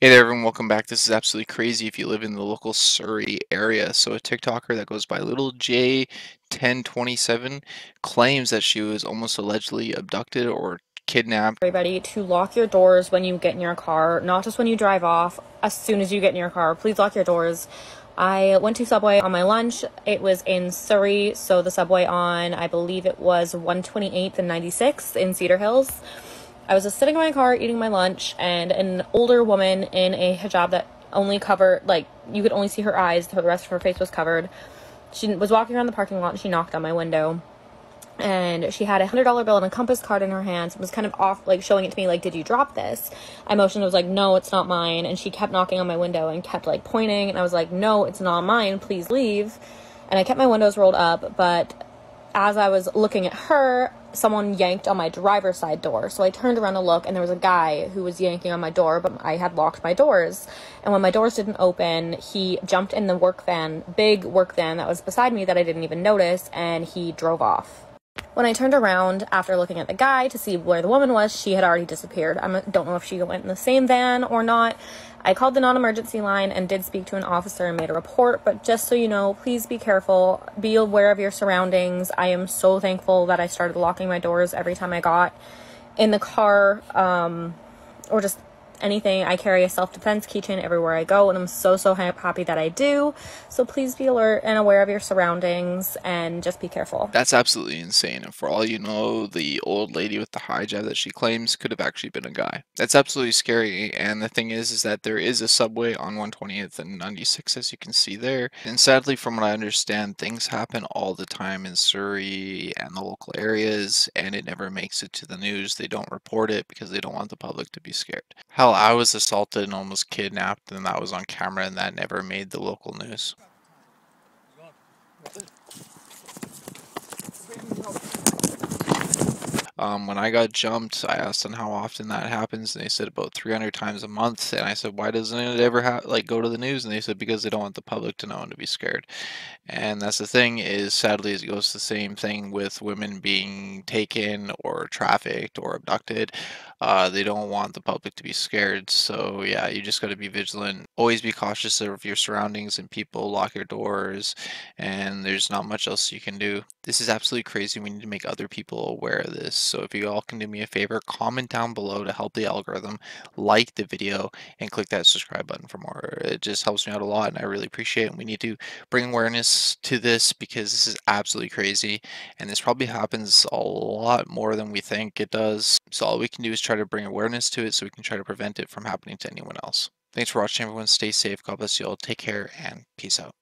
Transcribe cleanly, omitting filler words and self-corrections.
Hey there everyone, welcome back. This is absolutely crazy if you live in the local Surrey area. So a TikToker that goes by little J 1027 claims that she was almost allegedly abducted or kidnapped. Everybody to lock your doors when you get in your car, not just when you drive off. As soon as you get in your car, please lock your doors. I went to Subway on my lunch. It was in Surrey, so the Subway on, I believe it was 128th and 96th in Cedar Hills. I was just sitting in my car eating my lunch, and an older woman in a hijab that only covered, like, you could only see her eyes, the rest of her face was covered. She was walking around the parking lot and she knocked on my window, and she had a $100 bill and a compass card in her hands. It was kind of off, like, showing it to me, like, did you drop this? I motioned, I was like, no, it's not mine. And she kept knocking on my window and kept, like, pointing, and I was like, no, it's not mine, please leave. And I kept my windows rolled up, but as I was looking at her, someone yanked on my driver's side door. So I turned around to look, and there was a guy who was yanking on my door, but I had locked my doors. And when my doors didn't open, he jumped in the work van, big work van that was beside me that I didn't even notice, and he drove off. When I turned around after looking at the guy to see where the woman was, she had already disappeared. I don't know if she went in the same van or not. I called the non-emergency line and did speak to an officer and made a report, but just so you know, please be careful. Be aware of your surroundings. I am so thankful that I started locking my doors every time I got in the car or just anything. I carry a self-defense keychain everywhere I go, and I'm so happy that I do. So please be alert and aware of your surroundings and just be careful. That's absolutely insane. And for all you know, the old lady with the hijab that she claims could have actually been a guy. That's absolutely scary. And the thing is that there is a Subway on 128th and 96, as you can see there. And sadly, from what I understand, things happen all the time in Surrey and the local areas, and it never makes it to the news. They don't report it because they don't want the public to be scared. How I was assaulted and almost kidnapped, and that was on camera, and that never made the local news. When I got jumped, I asked them how often that happens, and they said about 300 times a month. And I said, why doesn't it ever go to the news? And they said, because they don't want the public to know and to be scared. And that's the thing is, sadly, it goes the same thing with women being taken or trafficked or abducted. They don't want the public to be scared. So yeah, you just got to be vigilant. Always be cautious of your surroundings and people. Lock your doors, and there's not much else you can do. This is absolutely crazy. We need to make other people aware of this. So if you all can do me a favor, comment down below to help the algorithm, like the video, and click that subscribe button for more. It just helps me out a lot, and I really appreciate it. And we need to bring awareness to this because this is absolutely crazy, and this probably happens a lot more than we think it does. So all we can do is try to bring awareness to it so we can try to prevent it from happening to anyone else. Thanks for watching, everyone. Stay safe. God bless you all. Take care, and peace out.